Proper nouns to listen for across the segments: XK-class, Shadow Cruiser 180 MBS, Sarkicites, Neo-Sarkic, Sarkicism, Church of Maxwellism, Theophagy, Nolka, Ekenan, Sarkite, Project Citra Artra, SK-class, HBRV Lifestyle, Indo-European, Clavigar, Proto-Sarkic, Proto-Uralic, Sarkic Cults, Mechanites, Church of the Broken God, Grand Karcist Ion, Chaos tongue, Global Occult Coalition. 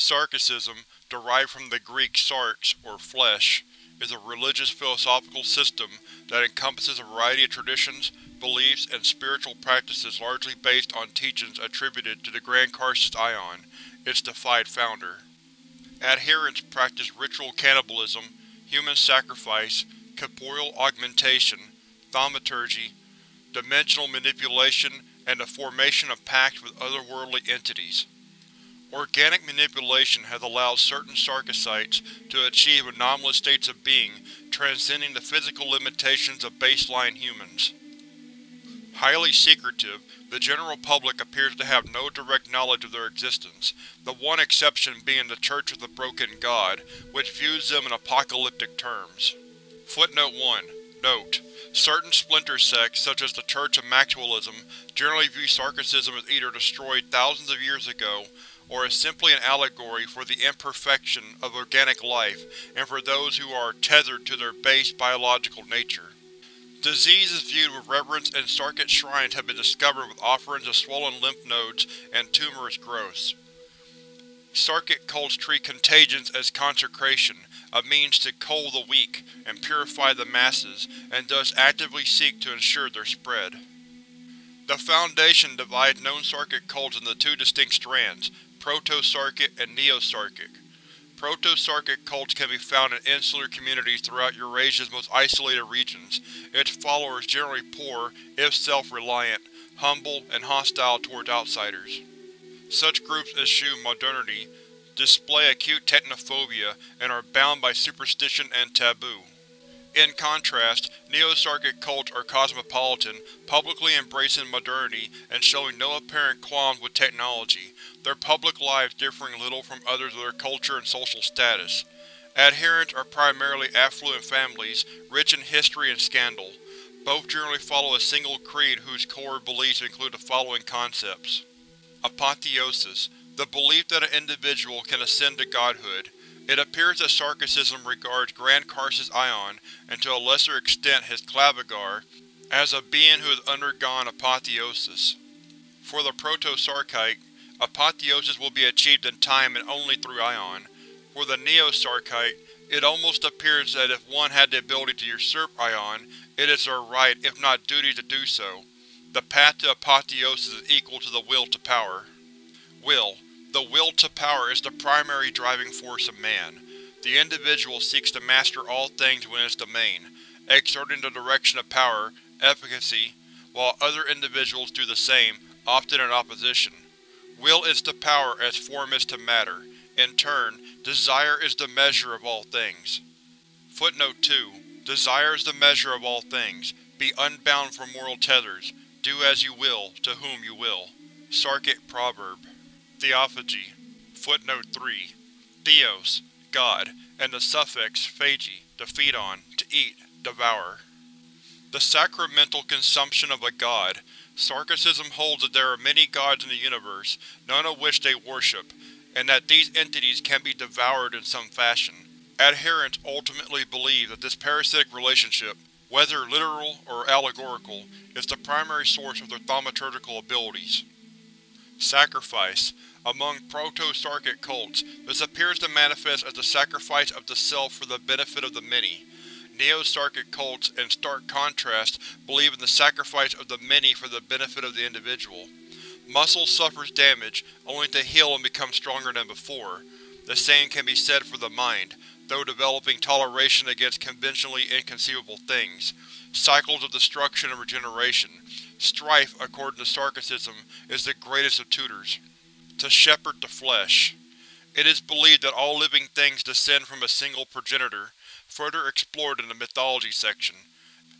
Sarkicism, derived from the Greek sarx, or flesh, is a religious philosophical system that encompasses a variety of traditions, beliefs, and spiritual practices largely based on teachings attributed to the Grand Karcist Ion, its defied founder. Adherents practice ritual cannibalism, human sacrifice, corporeal augmentation, thaumaturgy, dimensional manipulation, and the formation of pacts with otherworldly entities. Organic manipulation has allowed certain Sarkicites to achieve anomalous states of being, transcending the physical limitations of baseline humans. Highly secretive, the general public appears to have no direct knowledge of their existence, the one exception being the Church of the Broken God, which views them in apocalyptic terms. Footnote 1. Note: certain splinter sects, such as the Church of Maxwellism, generally view Sarkicism as either destroyed thousands of years ago, or as simply an allegory for the imperfection of organic life and for those who are tethered to their base biological nature. Disease is viewed with reverence, and Sarkic shrines have been discovered with offerings of swollen lymph nodes and tumorous growths. Sarkic cults treat contagions as consecration, a means to cull the weak and purify the masses, and thus actively seek to ensure their spread. The Foundation divides known Sarkic cults into two distinct strands: Proto-Sarkic and Neo-Sarkic. Proto-Sarkic cults can be found in insular communities throughout Eurasia's most isolated regions, its followers generally poor, if self-reliant, humble, and hostile towards outsiders. Such groups eschew modernity, display acute technophobia, and are bound by superstition and taboo. In contrast, Neo-Sarkic cults are cosmopolitan, publicly embracing modernity and showing no apparent qualms with technology, their public lives differing little from others of their culture and social status. Adherents are primarily affluent families, rich in history and scandal. Both generally follow a single creed whose core beliefs include the following concepts: apotheosis, the belief that an individual can ascend to godhood. It appears that Sarkicism regards Grand Karcist Ion, and to a lesser extent his Clavigar, as a being who has undergone apotheosis. For the Proto-Sarkic, apotheosis will be achieved in time and only through Ion. For the Neo-Sarkic, it almost appears that if one had the ability to usurp Ion, it is their right, if not duty, to do so. The path to apotheosis is equal to the will to power. Will. The will to power is the primary driving force of man. The individual seeks to master all things within its domain, exerting the direction of power, efficacy, while other individuals do the same, often in opposition. Will is to power as form is to matter. In turn, desire is the measure of all things. Footnote 2. Desire is the measure of all things. Be unbound from moral tethers. Do as you will, to whom you will. Sarkic proverb. Theophagy. Footnote 3. Theos, God, and the suffix phagy, to feed on, to eat, devour. The sacramental consumption of a god. Sarkicism holds that there are many gods in the universe, none of which they worship, and that these entities can be devoured in some fashion. Adherents ultimately believe that this parasitic relationship, whether literal or allegorical, is the primary source of their thaumaturgical abilities. Sacrifice. Among Proto-Sarkic cults, this appears to manifest as the sacrifice of the self for the benefit of the many. Neo-Sarkic cults, in stark contrast, believe in the sacrifice of the many for the benefit of the individual. Muscle suffers damage, only to heal and become stronger than before. The same can be said for the mind, though developing toleration against conventionally inconceivable things. Cycles of destruction and regeneration. Strife, according to Sarkicism, is the greatest of tutors. To shepherd the flesh. It is believed that all living things descend from a single progenitor, further explored in the mythology section.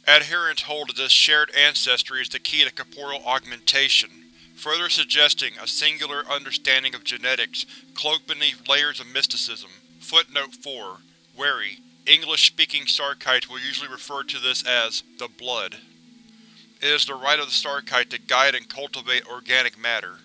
Adherents hold that this shared ancestry is the key to corporeal augmentation, further suggesting a singular understanding of genetics cloaked beneath layers of mysticism. Footnote 4. Wary. English-speaking Sarkites will usually refer to this as the blood. It is the right of the Sarkite to guide and cultivate organic matter.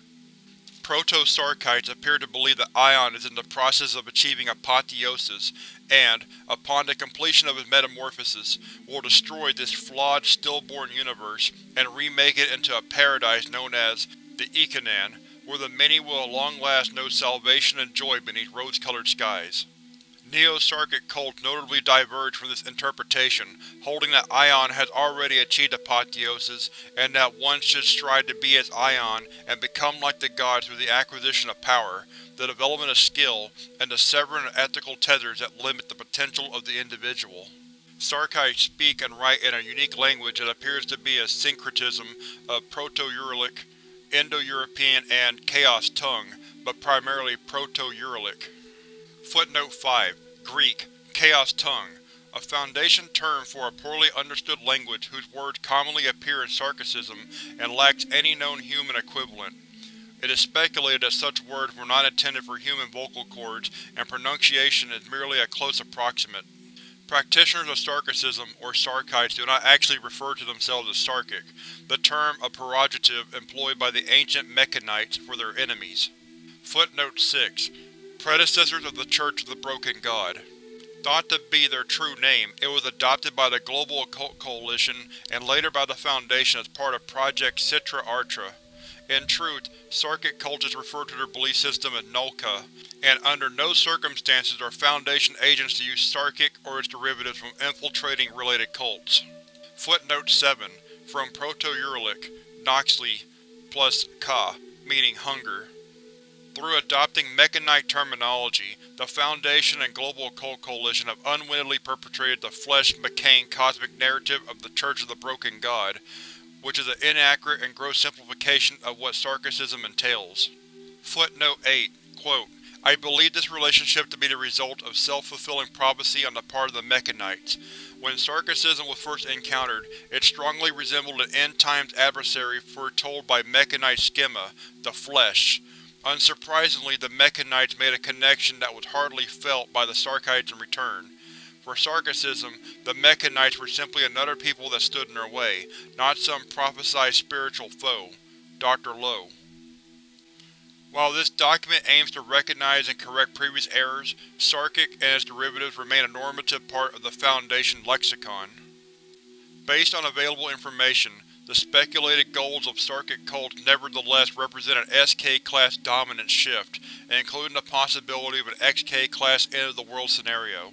Proto-Sarkites appear to believe that Ion is in the process of achieving apotheosis and, upon the completion of his metamorphosis, will destroy this flawed, stillborn universe and remake it into a paradise known as the Ekenan, where the many will at long last know salvation and joy beneath rose-colored skies. Neo-Sarkic cults notably diverge from this interpretation, holding that Ion has already achieved apotheosis, and that one should strive to be as Ion and become like the gods through the acquisition of power, the development of skill, and the severing of ethical tethers that limit the potential of the individual. Sarkicism speak and write in a unique language that appears to be a syncretism of Proto-Uralic, Indo-European, and Chaos tongue, but primarily Proto-Uralic. Footnote 5. Greek, Chaos tongue, a foundation term for a poorly understood language whose words commonly appear in Sarkicism and lacks any known human equivalent. It is speculated that such words were not intended for human vocal cords, and pronunciation is merely a close approximate. Practitioners of Sarkicism, or Sarkites, do not actually refer to themselves as Sarkic, the term a pejorative employed by the ancient Mechanites for their enemies. Footnote 6. Predecessors of the Church of the Broken God. Thought to be their true name, it was adopted by the Global Occult Coalition and later by the Foundation as part of Project Citra Artra. In truth, Sarkic cultists refer to their belief system as Nolka, and under no circumstances are Foundation agents to use Sarkic or its derivatives from infiltrating related cults. Footnote 7. From Proto-Uralic, Noxli, plus Ka, meaning hunger. Through adopting Mechanite terminology, the Foundation and Global Occult Coalition have unwittingly perpetrated the flesh-mechane cosmic narrative of the Church of the Broken God, which is an inaccurate and gross simplification of what Sarkicism entails. Footnote 8. Quote, I believe this relationship to be the result of self-fulfilling prophecy on the part of the Mechanites. When Sarkicism was first encountered, it strongly resembled an end times adversary foretold by Mechanite schema, the flesh. Unsurprisingly, the Mechanites made a connection that was hardly felt by the Sarkites in return. For Sarkicism, the Mechanites were simply another people that stood in their way, not some prophesied spiritual foe. Dr. Lowe. While this document aims to recognize and correct previous errors, Sarkic and its derivatives remain a normative part of the Foundation lexicon. Based on available information, the speculated goals of Sarkic cults nevertheless represent an SK-class dominant shift, including the possibility of an XK-class end-of-the-world scenario.